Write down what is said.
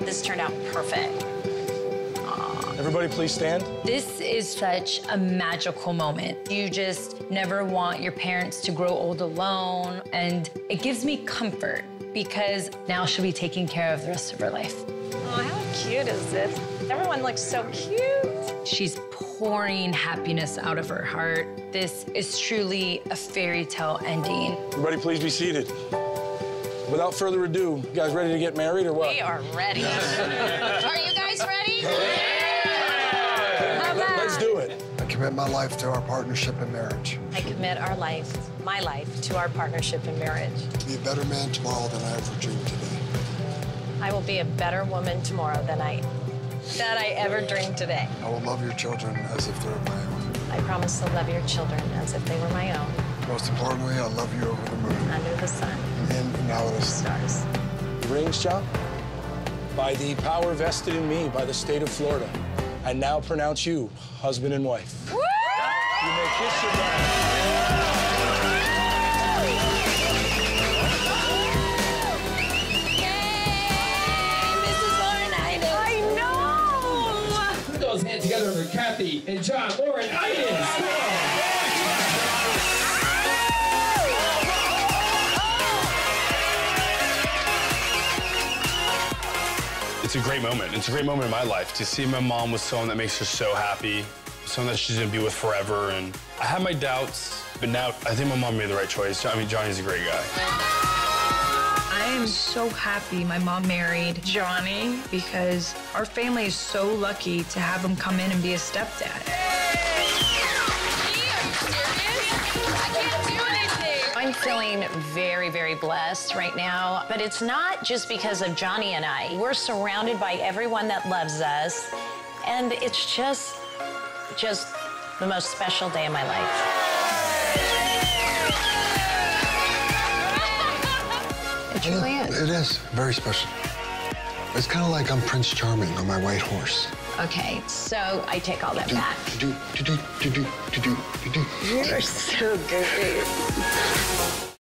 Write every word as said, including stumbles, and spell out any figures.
This turned out perfect. Aww. Everybody please stand. This is such a magical moment. You just never want your parents to grow old alone. And it gives me comfort because now she'll be taking care of the rest of her life. Oh, how cute is this? Everyone looks so cute. She's pouring happiness out of her heart. This is truly a fairy tale ending. Everybody please be seated. Without further ado, you guys ready to get married or what? We are ready. Are you guys ready? Yeah! Yeah! Let's do it. I commit my life to our partnership in marriage. I commit our life, my life, to our partnership in marriage. To be a better man tomorrow than I ever dreamed today. I will be a better woman tomorrow than I that I ever dreamed today. I will love your children as if they're my own. I promise to love your children as if they were my own. Most importantly, I love you over the moon. Under the sun. And now the stars. Rings, John? By the power vested in me by the state of Florida, I now pronounce you husband and wife. Woo! You may kiss your wife. Together for Kathy and John, Lauren Idens. It's a great moment. It's a great moment in my life to see my mom with someone that makes her so happy, someone that she's gonna be with forever. And I had my doubts, but now I think my mom made the right choice. I mean, Johnny's a great guy. I'm so happy my mom married Johnny because our family is so lucky to have him come in and be a stepdad. Hey! Are you serious? I can't do anything. I'm feeling very, very blessed right now, but it's not just because of Johnny and I. We're surrounded by everyone that loves us, and it's just, just the most special day of my life. It really is. It is. Very special. It's kind of like I'm Prince Charming on my white horse. Okay, so I take all that do, back. Do, do, do, do, do, do, do, do. You're so goofy.